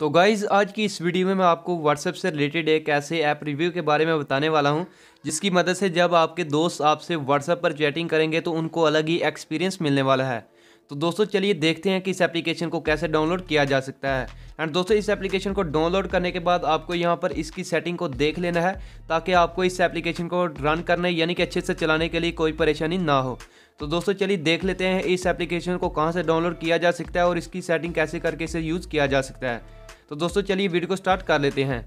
तो गाइज़ आज की इस वीडियो में मैं आपको WhatsApp से रिलेटेड एक ऐसे ऐप रिव्यू के बारे में बताने वाला हूं जिसकी मदद से जब आपके दोस्त आपसे WhatsApp पर चैटिंग करेंगे तो उनको अलग ही एक्सपीरियंस मिलने वाला है। तो दोस्तों चलिए देखते हैं कि इस एप्लीकेशन को कैसे डाउनलोड किया जा सकता है। एंड दोस्तों इस एप्लीकेशन को डाउनलोड करने के बाद आपको यहाँ पर इसकी सेटिंग को देख लेना है ताकि आपको इस एप्लीकेशन को रन करने यानी कि अच्छे से चलाने के लिए कोई परेशानी ना हो। तो दोस्तों चलिए देख लेते हैं इस एप्लीकेशन को कहाँ से डाउनलोड किया जा सकता है और इसकी सेटिंग कैसे करके इसे यूज़ किया जा सकता है। तो दोस्तों चलिए वीडियो को स्टार्ट कर लेते हैं।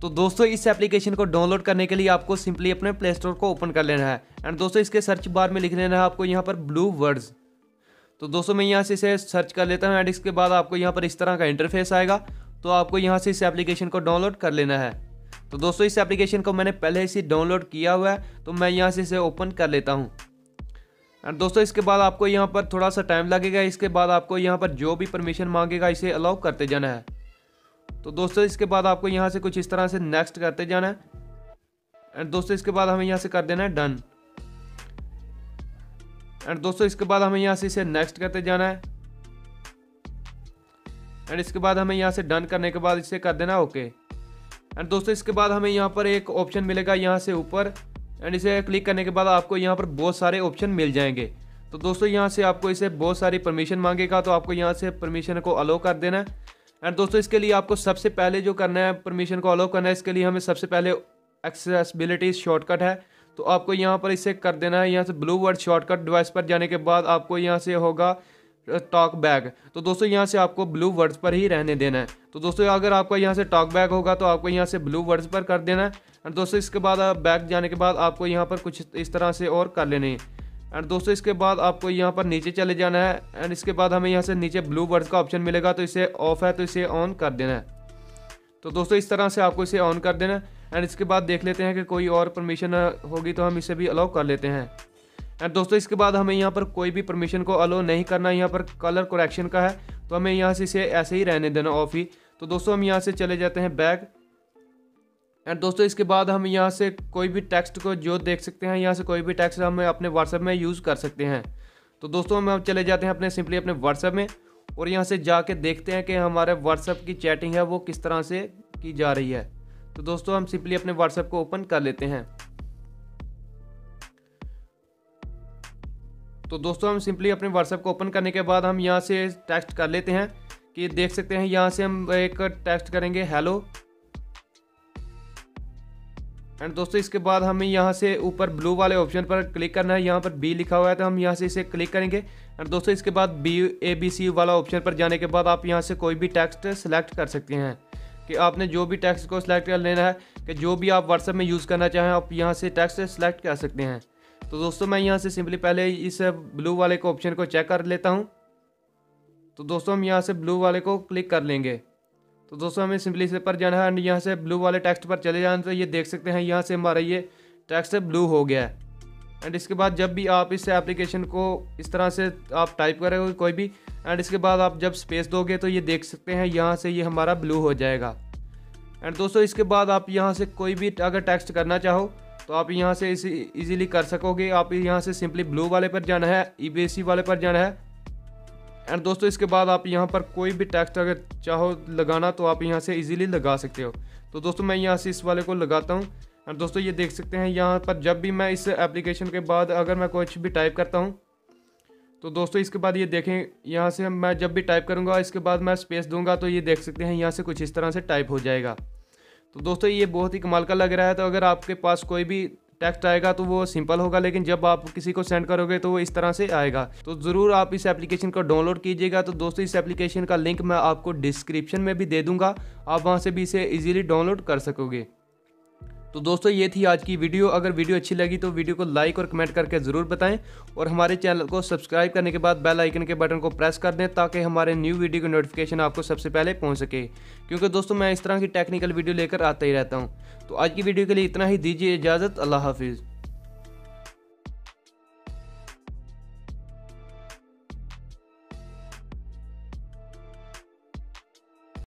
तो दोस्तों इस एप्लीकेशन को डाउनलोड करने के लिए आपको सिंपली अपने प्ले स्टोर को ओपन कर लेना है एंड दोस्तों इसके सर्च बार में लिख लेना है आपको यहाँ पर ब्लू वर्ड्स। तो दोस्तों मैं यहाँ से इसे सर्च कर लेता हूँ एंड इसके बाद आपको यहाँ पर इस तरह का इंटरफेस आएगा। तो आपको यहाँ से इस एप्लीकेशन को डाउनलोड कर लेना है। तो दोस्तों इस एप्लीकेशन को मैंने पहले ही डाउनलोड किया हुआ है तो मैं यहाँ से इसे ओपन कर लेता हूँ। एंड दोस्तों इसके बाद आपको यहाँ पर थोड़ा सा टाइम लगेगा। इसके बाद आपको यहाँ पर जो भी परमिशन मांगेगा इसे अलाउ करते जाना है। तो दोस्तों इसके बाद आपको यहाँ से कुछ इस तरह से नेक्स्ट करते जाना है एंड दोस्तों इसके बाद हमें यहाँ से कर देना है डन। एंड दोस्तों इसके बाद हमें यहाँ से इसे नेक्स्ट करते जाना है एंड इसके बाद हमें यहाँ से डन करने के बाद इसे कर देना ओके। एंड दोस्तों इसके बाद हमें यहाँ पर एक ऑप्शन मिलेगा यहाँ से ऊपर एंड इसे क्लिक करने के बाद आपको यहाँ पर बहुत सारे ऑप्शन मिल जाएंगे। तो दोस्तों यहाँ से आपको इसे बहुत सारी परमिशन मांगेगा तो आपको यहाँ से परमिशन को अलाउ कर देना है। एंड दोस्तों इसके लिए आपको सबसे पहले जो करना है परमिशन को अलाउ करना है। इसके लिए हमें सबसे पहले एक्सेसिबिलिटी शॉर्टकट है तो आपको यहाँ पर इसे कर देना है। यहाँ से ब्लू वर्ड शॉर्टकट डिवाइस पर जाने के बाद आपको यहाँ से होगा टॉक बैक। तो दोस्तों यहाँ से आपको ब्लू वर्ड्स पर ही रहने देना है। तो दोस्तों अगर आपका यहाँ से टॉक बैक होगा तो आपको यहाँ से ब्लू वर्ड्स पर कर देना है। एंड दोस्तों इसके बाद बैक जाने के बाद आपको यहाँ पर कुछ इस तरह से और कर लेने हैं। एंड दोस्तों इसके बाद आपको यहाँ पर नीचे चले जाना है एंड इसके बाद हमें यहाँ से नीचे ब्लू वर्ड्स का ऑप्शन मिलेगा तो इसे ऑफ है तो इसे ऑन कर देना है। तो दोस्तों इस तरह से आपको इसे ऑन कर देना है। एंड इसके बाद देख लेते हैं कि कोई और परमिशन होगी तो हम इसे भी अलाउ कर लेते हैं। एंड दोस्तों इसके बाद हमें यहाँ पर कोई भी परमिशन को अलाउ नहीं करना। यहाँ पर कलर करेक्शन का है तो हमें यहाँ से इसे ऐसे ही रहने देना ऑफ ही। तो दोस्तों हम यहाँ से चले जाते हैं बैक। एंड दोस्तों इसके बाद हम यहाँ से कोई भी टेक्स्ट को जो देख सकते हैं यहाँ से कोई भी टेक्स्ट हम अपने WhatsApp में यूज़ कर सकते हैं। तो दोस्तों हम चले जाते हैं अपने सिंपली अपने WhatsApp में और यहाँ से जाके देखते हैं कि हमारे WhatsApp की चैटिंग है वो किस तरह से की जा रही है। तो दोस्तों हम सिंपली अपने WhatsApp को ओपन कर लेते हैं। तो दोस्तों हम सिंपली अपने WhatsApp को ओपन करने के बाद हम यहाँ से टेक्स्ट कर लेते हैं कि देख सकते हैं यहाँ से हम एक टेक्स्ट करेंगे हेलो। एंड दोस्तों इसके बाद हमें यहाँ से ऊपर ब्लू वाले ऑप्शन पर क्लिक करना है। यहाँ पर बी लिखा हुआ है तो हम यहाँ से इसे क्लिक करेंगे। एंड दोस्तों इसके बाद ABC वाला ऑप्शन पर जाने के बाद आप यहाँ से कोई भी टेक्स्ट सेलेक्ट कर सकते हैं कि आपने जो भी टेक्स्ट को सिलेक्ट कर लेना है कि जो भी आप WhatsApp में यूज़ करना चाहें आप यहाँ से टेक्स्ट सेलेक्ट कर सकते हैं। तो दोस्तों मैं यहाँ से सिंपली पहले इस ब्लू वाले को ऑप्शन को चेक कर लेता हूँ। तो दोस्तों हम यहाँ से ब्लू वाले को क्लिक कर लेंगे। तो दोस्तों हमें सिंपली इस पर जाना है एंड यहाँ से ब्लू वाले टेक्स्ट पर चले जाना तो ये देख सकते हैं यहाँ से हमारा ये टेक्स्ट ब्लू हो गया है। एंड इसके बाद जब भी आप इस एप्लीकेशन को इस तरह से आप टाइप करेंगे कोई भी एंड इसके बाद आप जब स्पेस दोगे तो ये देख सकते हैं यहाँ से ये हमारा ब्लू हो जाएगा। एंड दोस्तों इसके बाद आप यहाँ से कोई भी अगर टेक्स्ट करना चाहो तो आप यहाँ से इसे ईजिली कर सकोगे। आप यहाँ से सिंपली ब्लू वाले पर जाना है ABC वाले पर जाना है। एंड दोस्तों इसके बाद आप यहाँ पर कोई भी टेक्स्ट अगर चाहो लगाना तो आप यहाँ से इजीली लगा सकते हो। तो दोस्तों मैं यहाँ से इस वाले को लगाता हूँ। एंड दोस्तों ये देख सकते हैं यहाँ पर जब भी मैं इस एप्लीकेशन के बाद अगर मैं कुछ भी टाइप करता हूँ तो दोस्तों इसके बाद ये देखें यहाँ से मैं जब भी टाइप करूँगा इसके बाद मैं स्पेस दूँगा तो ये देख सकते हैं यहाँ से कुछ इस तरह से टाइप हो जाएगा। तो दोस्तों ये बहुत ही कमाल का लग रहा है। तो अगर आपके पास कोई भी टेक्स्ट आएगा तो वो सिंपल होगा लेकिन जब आप किसी को सेंड करोगे तो वो इस तरह से आएगा। तो ज़रूर आप इस एप्लीकेशन को डाउनलोड कीजिएगा। तो दोस्तों इस एप्लीकेशन का लिंक मैं आपको डिस्क्रिप्शन में भी दे दूंगा, आप वहां से भी इसे इजीली डाउनलोड कर सकोगे। तो दोस्तों ये थी आज की वीडियो। अगर वीडियो अच्छी लगी तो वीडियो को लाइक और कमेंट करके ज़रूर बताएं और हमारे चैनल को सब्सक्राइब करने के बाद बेल आइकन के बटन को प्रेस कर दें ताकि हमारे न्यू वीडियो की नोटिफिकेशन आपको सबसे पहले पहुंच सके, क्योंकि दोस्तों मैं इस तरह की टेक्निकल वीडियो लेकर आता ही रहता हूं। तो आज की वीडियो के लिए इतना ही, दीजिए इजाज़त, अल्लाह हाफिज़।